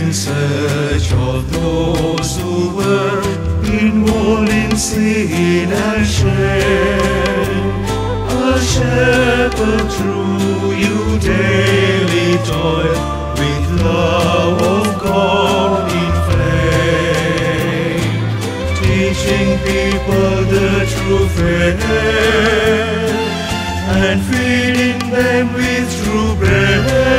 In search of those who were involved in sin and shame, a shepherd through you daily toil with love of God in flame, teaching people the true faith and feeding them with true bread.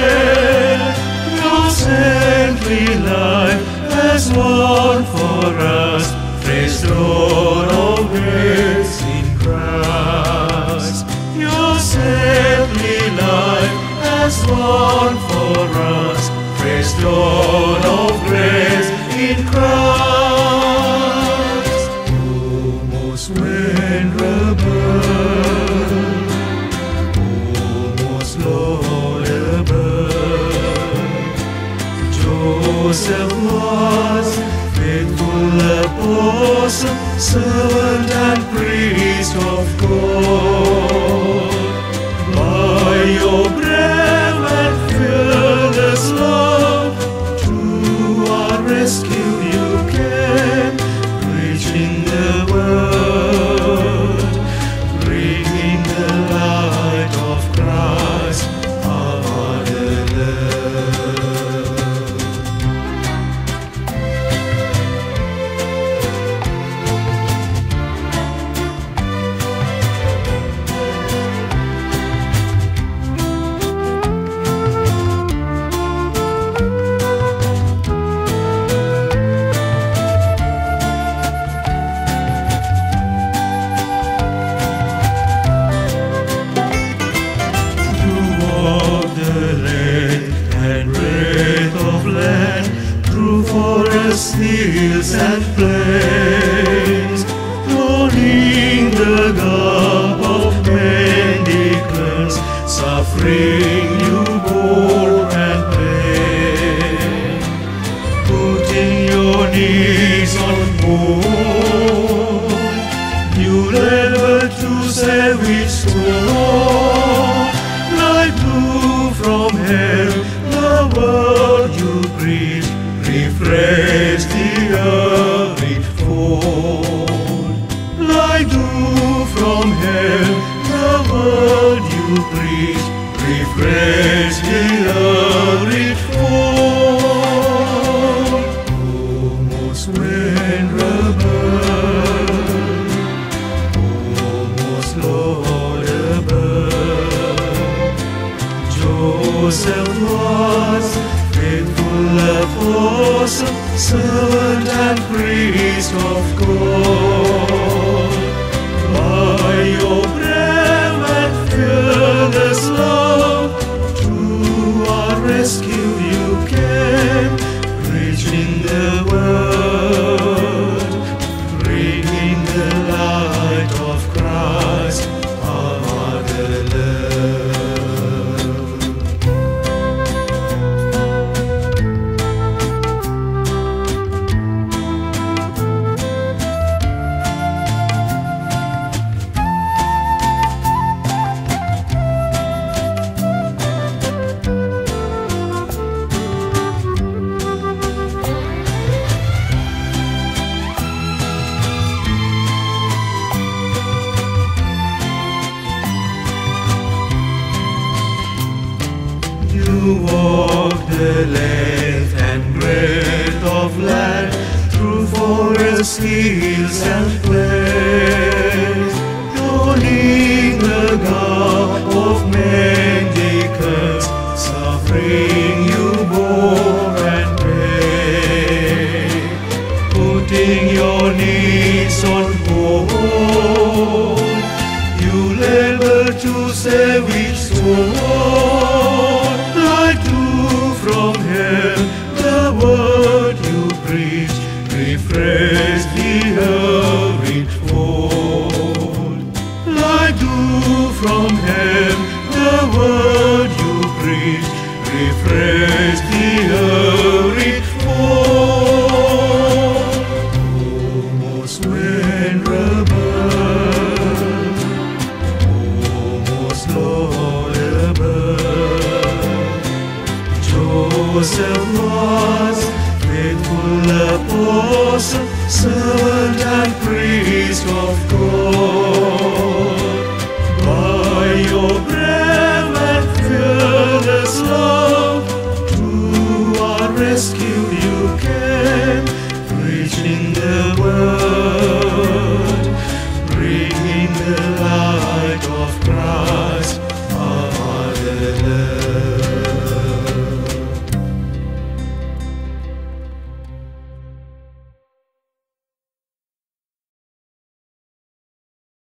Your saintly life has won for us praise throne of grace in Christ. Your saintly life has won for us praise throne of grace in Christ. O most venerable, O most laudable Joseph was, faithful apostle, servant and priest of God. By your brave and fearless love, to our rescue you came, reaching the world, bringing the light of Christ, our beloved. Hills and plains, donning the garb of mendicants, suffering you bore and pain, putting your needs on hold, you labor to save each soul, like dew from hell, the word you preach refresh the earth with fold. Like dew from hell, the word you preach refresh the earth with fold. O most venerable, O most laudable Joseph was, faithful apostle, servant and priest of God. By your brave and fearless love, to our rescue you came, preaching the word, bringing the light of Christ, our beloved. You walk the length and breadth of land through forests us hills and plains, donning the garb of mendicants, suffering you bore and pray, putting your needs on hold. You labor to save each soul. Refresh the hurried fold, like dew from heaven. The word you preach, refresh the hurried fold. O most venerable, O most laudable Joseph.